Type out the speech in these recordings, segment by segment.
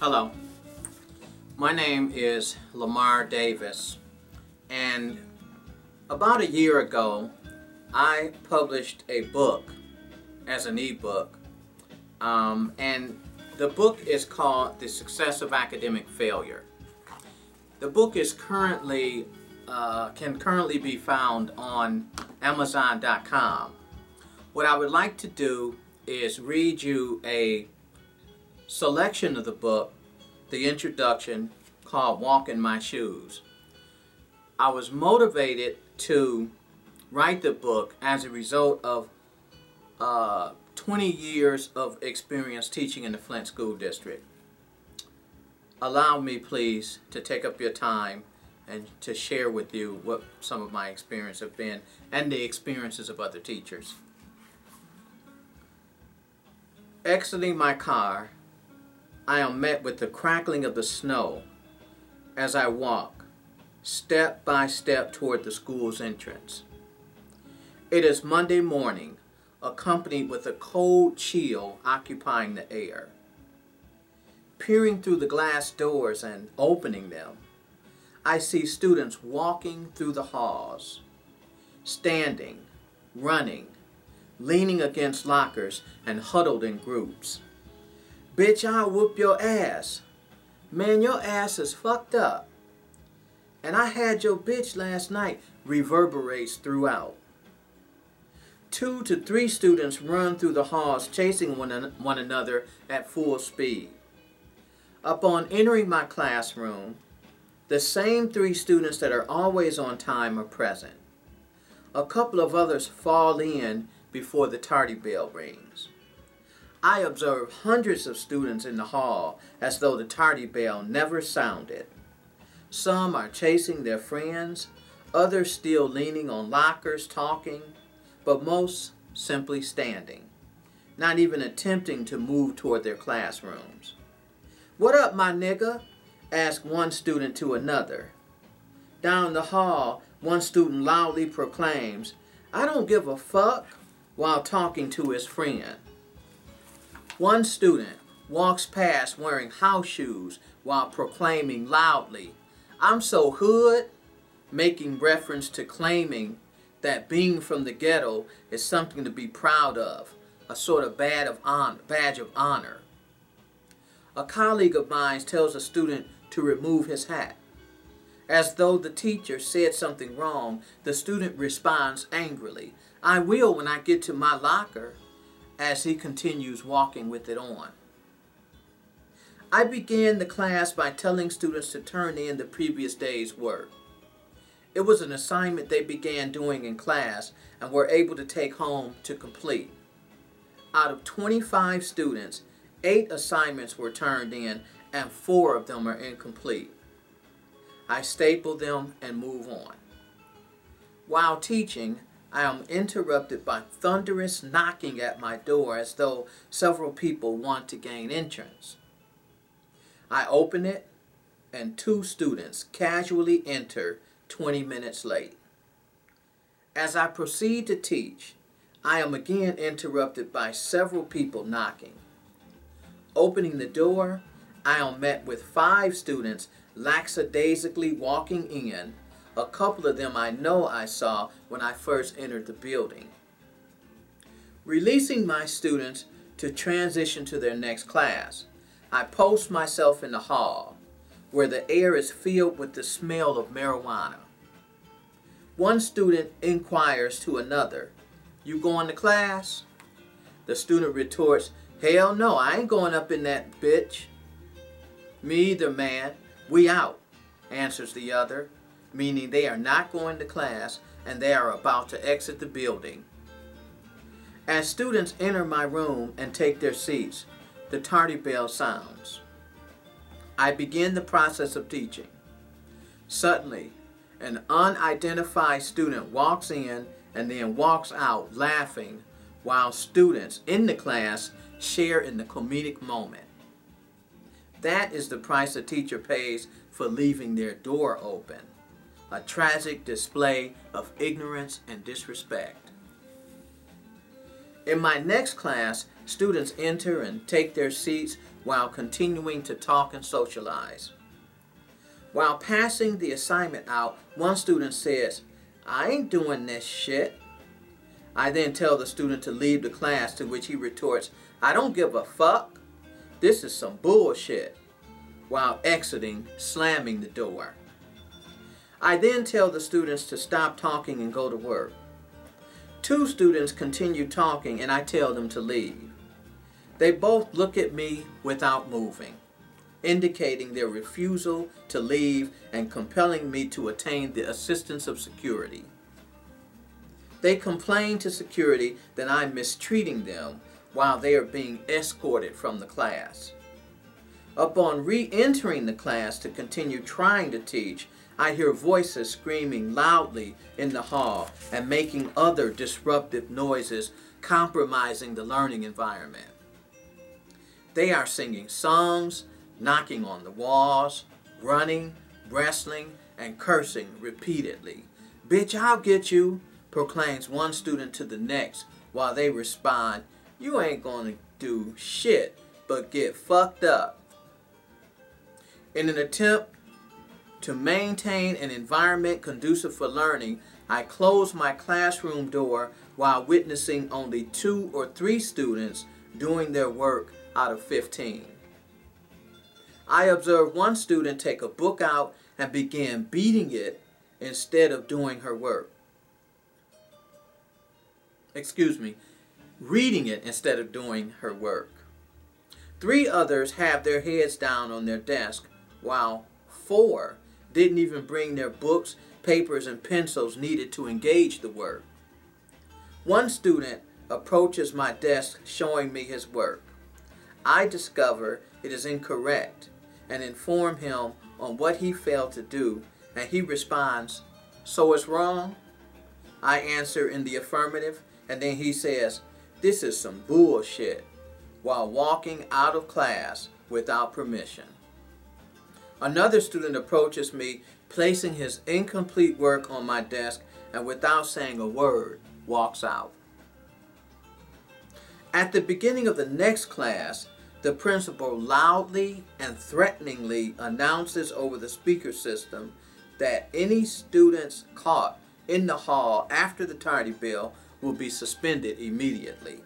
Hello, my name is Lamar Davis, and about a year ago I published a book as an ebook, and the book is called The Success of Academic Failure. The book is currently be found on amazon.com. What I would like to do is read you a selection of the book, the introduction, called Walk in My Shoes. I was motivated to write the book as a result of 20 years of experience teaching in the Flint School District. Allow me, please, to take up your time and to share with you what some of my experiences have been and the experiences of other teachers. Exiting my car, I am met with the crackling of the snow as I walk step by step toward the school's entrance. It is Monday morning, accompanied with a cold chill occupying the air. Peering through the glass doors and opening them, I see students walking through the halls, standing, running, leaning against lockers, and huddled in groups. "Bitch, I'll whoop your ass." "Man, your ass is fucked up." "And I had your bitch last night," reverberates throughout. 2 to 3 students run through the halls, chasing one another at full speed. Upon entering my classroom, the same 3 students that are always on time are present. A couple of others fall in before the tardy bell rings. I observe hundreds of students in the hall as though the tardy bell never sounded. Some are chasing their friends, others still leaning on lockers talking, but most simply standing, not even attempting to move toward their classrooms. "What up, my nigga?" asks one student to another. Down the hall, one student loudly proclaims, "I don't give a fuck," while talking to his friend. One student walks past wearing house shoes while proclaiming loudly, "I'm so hood," making reference to claiming that being from the ghetto is something to be proud of, a sort of badge of honor. A colleague of mine tells a student to remove his hat. As though the teacher said something wrong, the student responds angrily, "I will when I get to my locker," as he continues walking with it on. I began the class by telling students to turn in the previous day's work. It was an assignment they began doing in class and were able to take home to complete. Out of 25 students, 8 assignments were turned in and 4 of them are incomplete. I staple them and move on. While teaching, I am interrupted by thunderous knocking at my door as though several people want to gain entrance. I open it and 2 students casually enter 20 minutes late. As I proceed to teach, I am again interrupted by several people knocking. Opening the door, I am met with 5 students lackadaisically walking in, a couple of them I know I saw when I first entered the building. Releasing my students to transition to their next class, I post myself in the hall, where the air is filled with the smell of marijuana. One student inquires to another, "You going to class?" The student retorts, "Hell no, I ain't going up in that bitch." "Me either, man. We out," answers the other, meaning they are not going to class and they are about to exit the building. As students enter my room and take their seats, the tardy bell sounds. I begin the process of teaching. Suddenly, an unidentified student walks in and then walks out laughing, while students in the class share in the comedic moment. That is the price a teacher pays for leaving their door open, a tragic display of ignorance and disrespect. In my next class, Students enter and take their seats while continuing to talk and socialize. While passing the assignment out, one student says, "I ain't doing this shit." I then tell the student to leave the class, to which he retorts, "I don't give a fuck. This is some bullshit," while exiting, slamming the door. I then tell the students to stop talking and go to work. Two students continue talking and I tell them to leave. They both look at me without moving, indicating their refusal to leave and compelling me to attain the assistance of security. They complain to security that I'm mistreating them while they are being escorted from the class. Upon re-entering the class to continue trying to teach, I hear voices screaming loudly in the hall and making other disruptive noises, compromising the learning environment. They are singing songs, knocking on the walls, running, wrestling, and cursing repeatedly. "Bitch, I'll get you," proclaims one student to the next, while they respond, "You ain't gonna do shit but get fucked up." In an attempt to maintain an environment conducive for learning, I close my classroom door while witnessing only 2 or 3 students doing their work out of 15. I observe one student take a book out and begin beating it instead of doing her work. Reading it instead of doing her work. 3 others have their heads down on their desk, while 4 didn't even bring their books, papers, and pencils needed to engage the work. One student approaches my desk showing me his work. I discover it is incorrect and inform him on what he failed to do, and he responds, "So it's wrong?" I answer in the affirmative, and then he says, "This is some bullshit," while walking out of class without permission. Another student approaches me, placing his incomplete work on my desk, and without saying a word, walks out. At the beginning of the next class, the principal loudly and threateningly announces over the speaker system that any students caught in the hall after the tardy bell will be suspended immediately.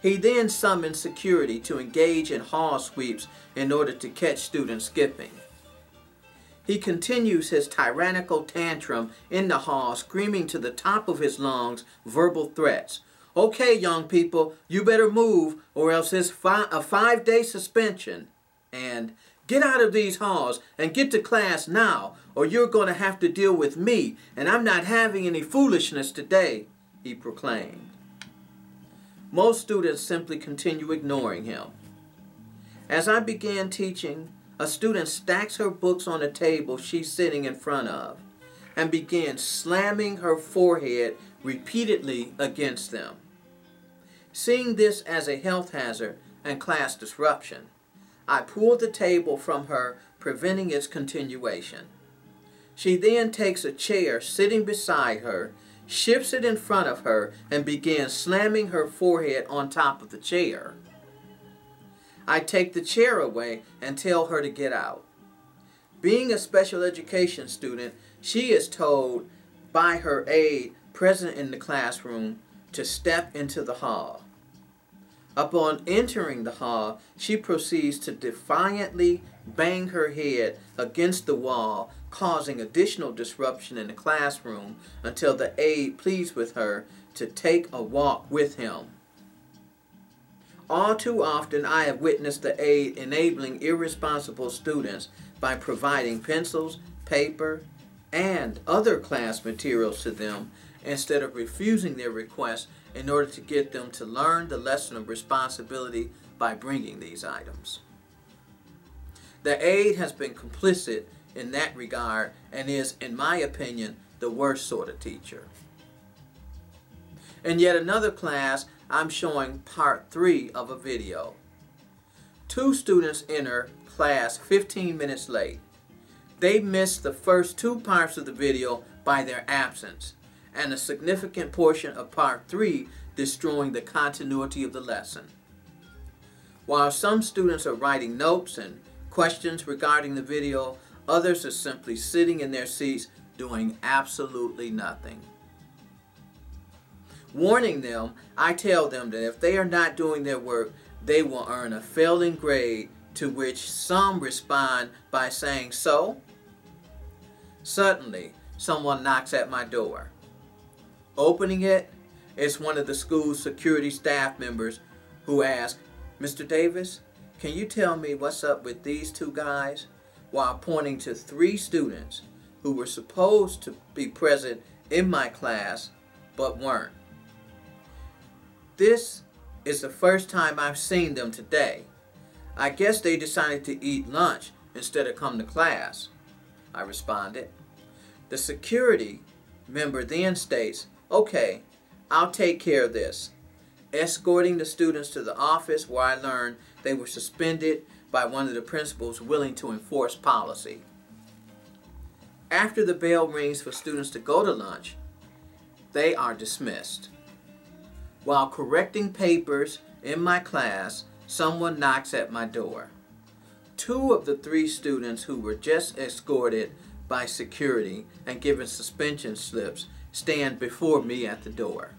He then summons security to engage in hall sweeps in order to catch students skipping. He continues his tyrannical tantrum in the hall, screaming to the top of his lungs verbal threats. "Okay, young people, you better move or else it's a 5-day suspension," and "Get out of these halls and get to class now, or you're going to have to deal with me, and I'm not having any foolishness today," he proclaimed. Most students simply continue ignoring him. As I began teaching, a student stacks her books on a table she's sitting in front of and begins slamming her forehead repeatedly against them. Seeing this as a health hazard and class disruption, I pulled the table from her, preventing its continuation. She then takes a chair sitting beside her, shifts it in front of her, and begins slamming her forehead on top of the chair. I take the chair away and tell her to get out. Being a special education student, she is told by her aide present in the classroom to step into the hall. Upon entering the hall, she proceeds to defiantly bang her head against the wall, causing additional disruption in the classroom until the aide pleads with her to take a walk with him. All too often, I have witnessed the aide enabling irresponsible students by providing pencils, paper, and other class materials to them instead of refusing their requests in order to get them to learn the lesson of responsibility by bringing these items. The aide has been complicit in that regard and is, in my opinion, the worst sort of teacher. In yet another class, I'm showing part 3 of a video. 2 students enter class 15 minutes late. They missed the first 2 parts of the video by their absence, and a significant portion of part 3 destroying the continuity of the lesson. While some students are writing notes and questions regarding the video, others are simply sitting in their seats doing absolutely nothing. Warning them, I tell them that if they are not doing their work, they will earn a failing grade, to which some respond by saying, "So?" Suddenly, someone knocks at my door. Opening it, it's one of the school's security staff members who asks, "Mr. Davis, can you tell me what's up with these two guys?" while pointing to three students who were supposed to be present in my class but weren't. This is the first time I've seen them today. I guess they decided to eat lunch instead of come to class, I responded. The security member then states, "Okay, I'll take care of this," escorting the students to the office where I learned they were suspended by one of the principals willing to enforce policy. After the bell rings for students to go to lunch, they are dismissed. While correcting papers in my class, someone knocks at my door. Two of the three students who were just escorted by security and given suspension slips stand before me at the door.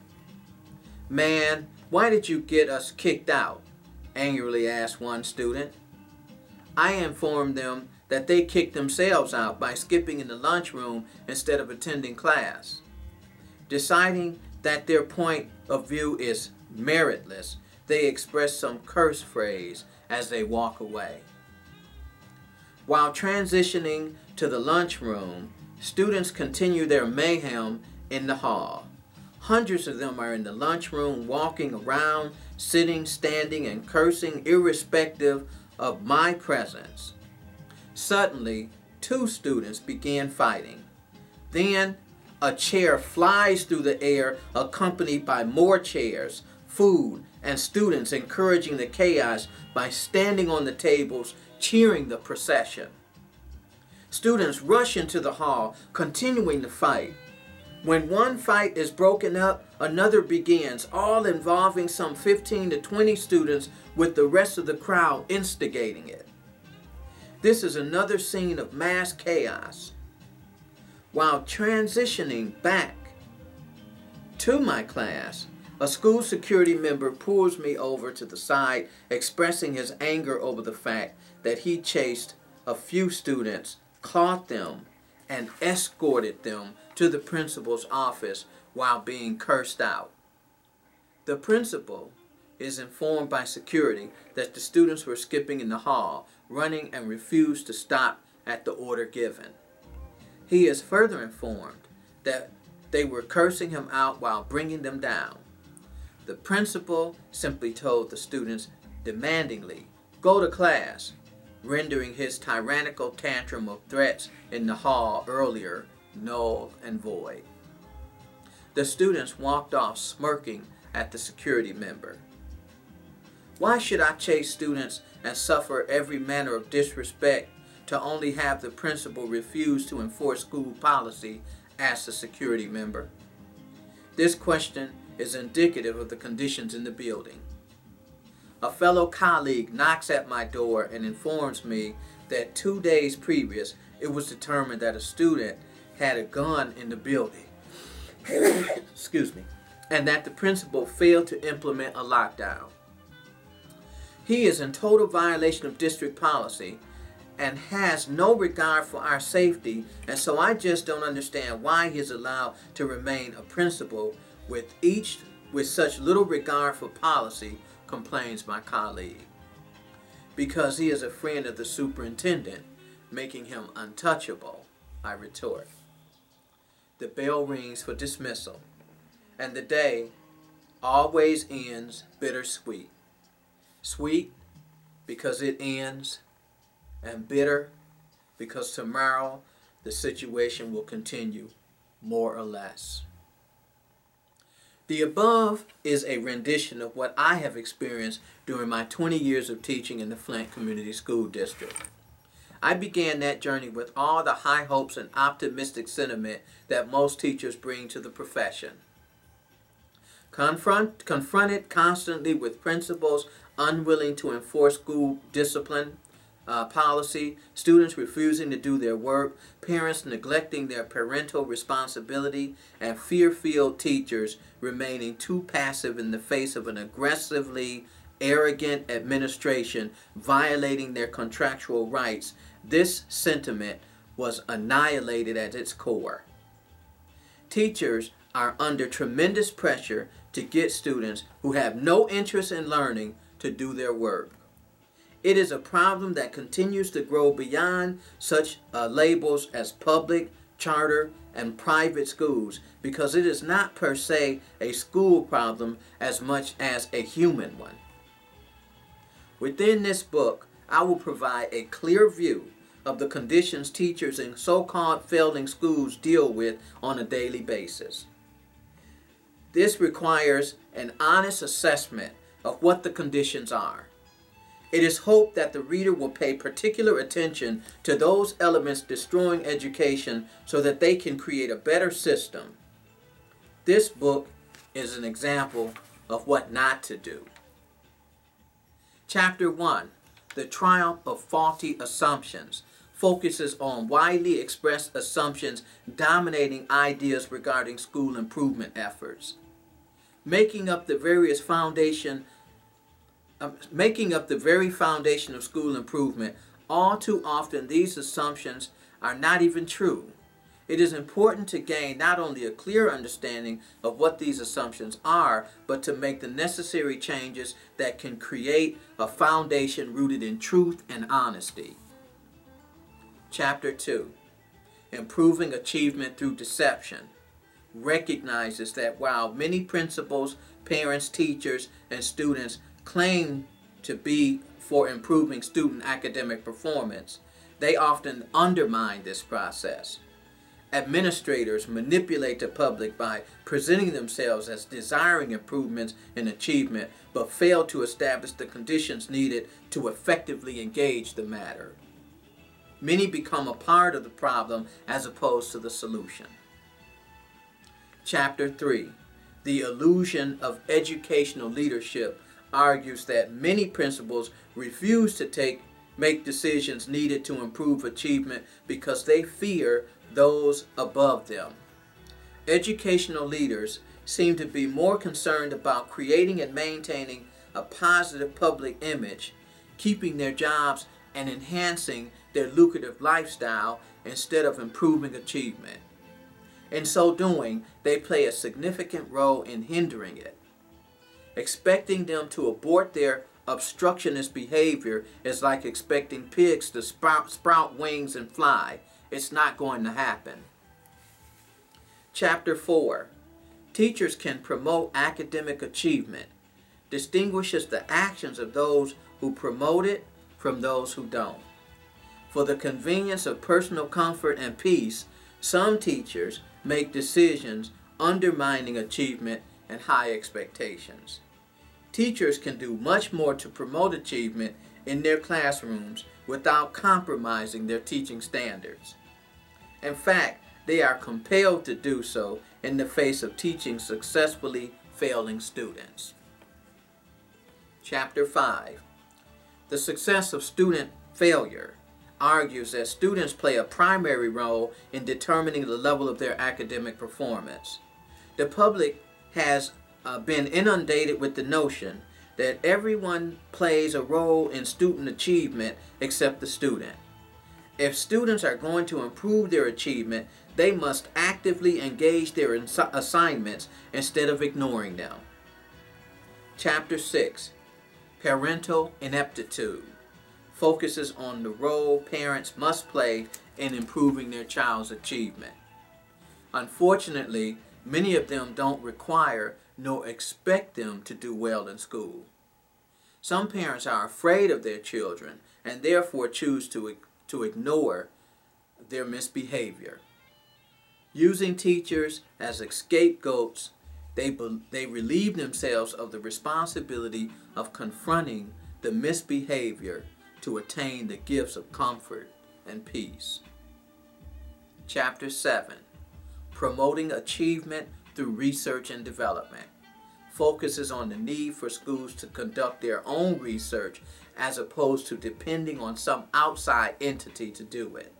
"Man, why did you get us kicked out?" angrily asked one student. I informed them that they kicked themselves out by skipping in the lunchroom instead of attending class. Deciding that their point of view is meritless, they express some curse phrase as they walk away. While transitioning to the lunchroom, students continue their mayhem in the hall. Hundreds of them are in the lunchroom, walking around, sitting, standing, and cursing, irrespective of my presence. Suddenly, two students begin fighting. Then, a chair flies through the air, accompanied by more chairs, food, and students encouraging the chaos by standing on the tables, cheering the procession. Students rush into the hall, continuing the fight. When one fight is broken up, another begins, all involving some 15 to 20 students, with the rest of the crowd instigating it. This is another scene of mass chaos. While transitioning back to my class, a school security member pulls me over to the side, expressing his anger over the fact that he chased a few students, caught them, and escorted them to the principal's office while being cursed out. The principal is informed by security that the students were skipping in the hall, running, and refused to stop at the order given. He is further informed that they were cursing him out while bringing them down. The principal simply told the students demandingly, "Go to class," rendering his tyrannical tantrum of threats in the hall earlier null and void. The students walked off smirking at the security member. Why should I chase students and suffer every manner of disrespect to only have the principal refuse to enforce school policy? Asked the security member. This question is indicative of the conditions in the building. A fellow colleague knocks at my door and informs me that 2 days previous, it was determined that a student had a gun in the building. Excuse me. And that the principal failed to implement a lockdown. He is in total violation of district policy and has no regard for our safety, and so I just don't understand why he is allowed to remain a principal with such little regard for policy, complains my colleague. Because he is a friend of the superintendent, making him untouchable, I retort. The bell rings for dismissal, and the day always ends bittersweet. Sweet because it ends, and bitter because tomorrow the situation will continue, more or less. The above is a rendition of what I have experienced during my 20 years of teaching in the Flint Community School District. I began that journey with all the high hopes and optimistic sentiment that most teachers bring to the profession. Confronted constantly with principals unwilling to enforce school discipline policy, students refusing to do their work, parents neglecting their parental responsibility, and fear-filled teachers remaining too passive in the face of an aggressively arrogant administration violating their contractual rights. This sentiment was annihilated at its core. Teachers are under tremendous pressure to get students who have no interest in learning to do their work. It is a problem that continues to grow beyond such labels as public, charter, and private schools, because it is not per se a school problem as much as a human one. Within this book, I will provide a clear view of the conditions teachers in so-called failing schools deal with on a daily basis. This requires an honest assessment of what the conditions are. It is hoped that the reader will pay particular attention to those elements destroying education so that they can create a better system. This book is an example of what not to do. Chapter 1, The Triumph of Faulty Assumptions, focuses on widely expressed assumptions dominating ideas regarding school improvement efforts. Making up the very foundation of school improvement, all too often these assumptions are not even true. It is important to gain not only a clear understanding of what these assumptions are, but to make the necessary changes that can create a foundation rooted in truth and honesty. Chapter 2, Improving Achievement Through Deception, recognizes that while many principals, parents, teachers, and students claim to be for improving student academic performance, they often undermine this process. Administrators manipulate the public by presenting themselves as desiring improvements in achievement, but fail to establish the conditions needed to effectively engage the matter. Many become a part of the problem as opposed to the solution. Chapter 3, The Illusion of Educational Leadership, argues that many principals refuse to make decisions needed to improve achievement because they fear those above them. Educational leaders seem to be more concerned about creating and maintaining a positive public image, keeping their jobs, and enhancing their lucrative lifestyle instead of improving achievement. In so doing, they play a significant role in hindering it. Expecting them to abort their obstructionist behavior is like expecting pigs to sprout wings and fly. It's not going to happen. Chapter 4, Teachers Can Promote Academic Achievement, distinguishes the actions of those who promote it from those who don't. For the convenience of personal comfort and peace, some teachers make decisions undermining achievement and high expectations. Teachers can do much more to promote achievement in their classrooms without compromising their teaching standards. In fact, they are compelled to do so in the face of teaching successfully failing students. Chapter 5, The Success of Student Failure, argues that students play a primary role in determining the level of their academic performance. The public has been inundated with the notion that everyone plays a role in student achievement except the student. If students are going to improve their achievement, they must actively engage their assignments instead of ignoring them. Chapter 6, Parental Ineptitude, focuses on the role parents must play in improving their child's achievement. Unfortunately, many of them don't require nor expect them to do well in school. Some parents are afraid of their children and therefore choose to ignore their misbehavior. Using teachers as scapegoats, they relieve themselves of the responsibility of confronting the misbehavior to attain the gifts of comfort and peace. Chapter 7, Promoting Achievement Through Research and Development, focuses on the need for schools to conduct their own research as opposed to depending on some outside entity to do it.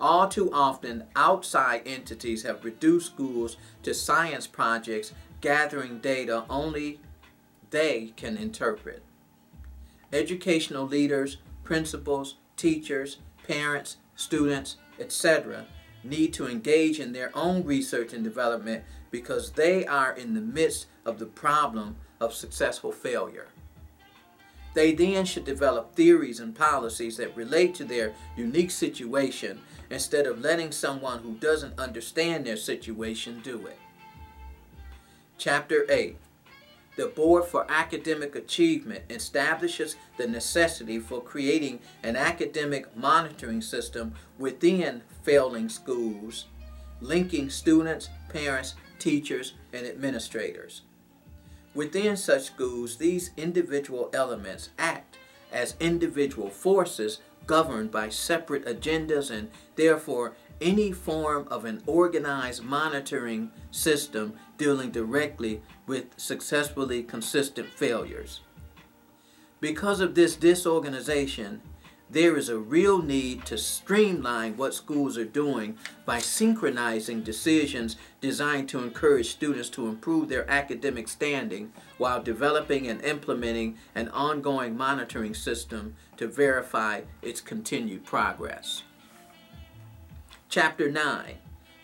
All too often, outside entities have reduced schools to science projects gathering data only they can interpret. Educational leaders, principals, teachers, parents, students, etc. need to engage in their own research and development because they are in the midst of the problem of successful failure. They then should develop theories and policies that relate to their unique situation instead of letting someone who doesn't understand their situation do it. Chapter 8. The Board for Academic Achievement establishes the necessity for creating an academic monitoring system within failing schools, linking students, parents, teachers, and administrators. Within such schools, these individual elements act as individual forces governed by separate agendas, and therefore any form of an organized monitoring system dealing directly with successfully consistent failures. Because of this disorganization, there is a real need to streamline what schools are doing by synchronizing decisions designed to encourage students to improve their academic standing while developing and implementing an ongoing monitoring system to verify its continued progress. Chapter 9,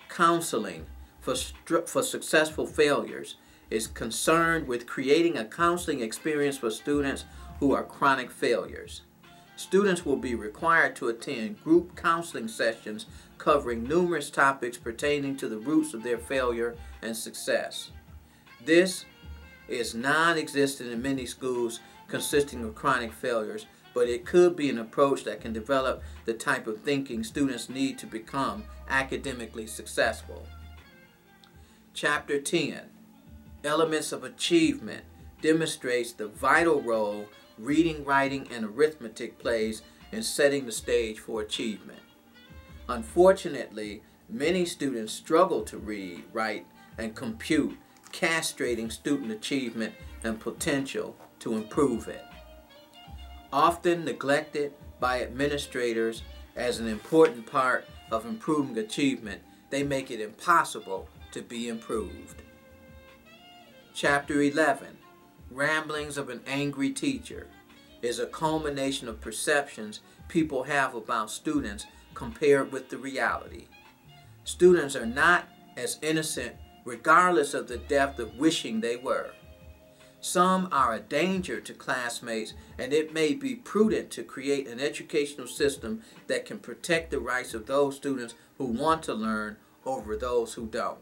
Counseling for Successful Failures, is concerned with creating a counseling experience for students who are chronic failures. Students will be required to attend group counseling sessions covering numerous topics pertaining to the roots of their failure and success. This is non-existent in many schools consisting of chronic failures, but it could be an approach that can develop the type of thinking students need to become academically successful. Chapter 10, Elements of Achievement, demonstrates the vital role reading, writing, and arithmetic plays in setting the stage for achievement. Unfortunately, many students struggle to read, write, and compute, castrating student achievement and potential to improve it. Often neglected by administrators as an important part of improving achievement, they make it impossible to be improved. Chapter 11, Ramblings of an Angry Teacher, is a culmination of perceptions people have about students compared with the reality. Students are not as innocent regardless of the depth of wishing they were. Some are a danger to classmates, and it may be prudent to create an educational system that can protect the rights of those students who want to learn over those who don't.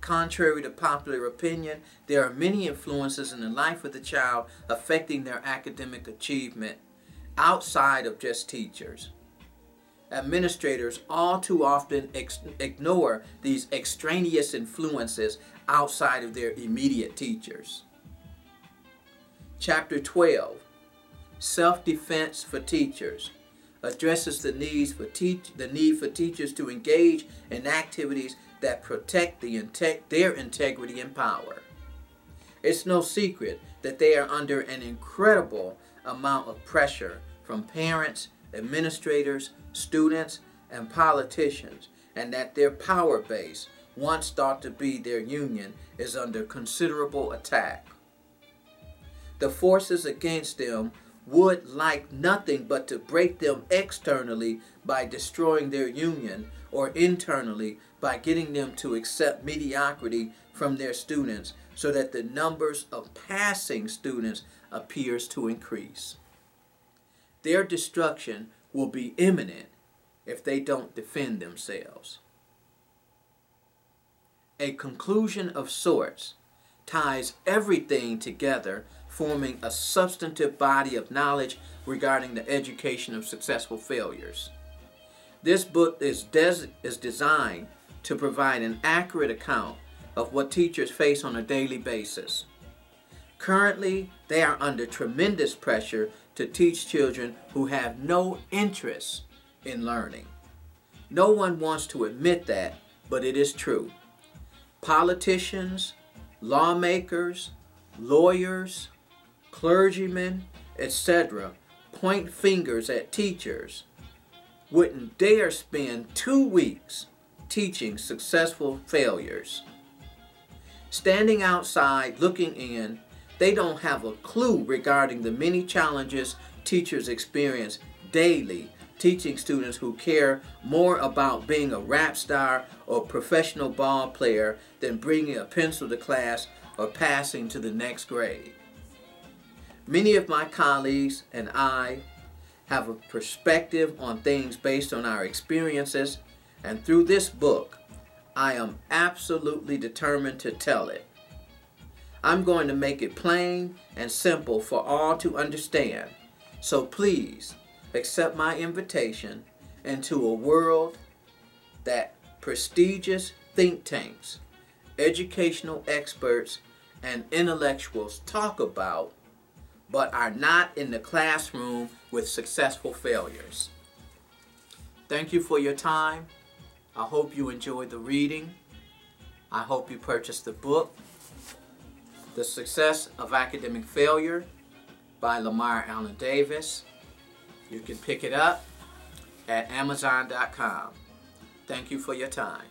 Contrary to popular opinion, there are many influences in the life of the child affecting their academic achievement outside of just teachers. Administrators all too often ignore these extraneous influences outside of their immediate teachers. Chapter 12, Self-Defense for Teachers, addresses the need for teachers to engage in activities that protect their integrity and power. It's no secret that they are under an incredible amount of pressure from parents, administrators, students, and politicians, and that their power base, once thought to be their union, is under considerable attack. The forces against them would like nothing but to break them externally by destroying their union, or internally by getting them to accept mediocrity from their students so that the numbers of passing students appears to increase. Their destruction will be imminent if they don't defend themselves. A conclusion of sorts ties everything together, forming a substantive body of knowledge regarding the education of successful failures. This book is designed to provide an accurate account of what teachers face on a daily basis. Currently, they are under tremendous pressure to teach children who have no interest in learning. No one wants to admit that, but it is true. Politicians, lawmakers, lawyers, clergymen, etc. point fingers at teachers wouldn't dare spend 2 weeks teaching successful failures. Standing outside looking in, they don't have a clue regarding the many challenges teachers experience daily teaching students who care more about being a rap star or professional ball player than bringing a pencil to class or passing to the next grade. Many of my colleagues and I have a perspective on things based on our experiences, and through this book, I am absolutely determined to tell it. I'm going to make it plain and simple for all to understand, so please accept my invitation into a world that prestigious think tanks, educational experts, and intellectuals talk about, but are not in the classroom with successful failures. Thank you for your time. I hope you enjoyed the reading. I hope you purchased the book, The Success of Academic Failure by Lamar Allen Davis. You can pick it up at amazon.com. Thank you for your time.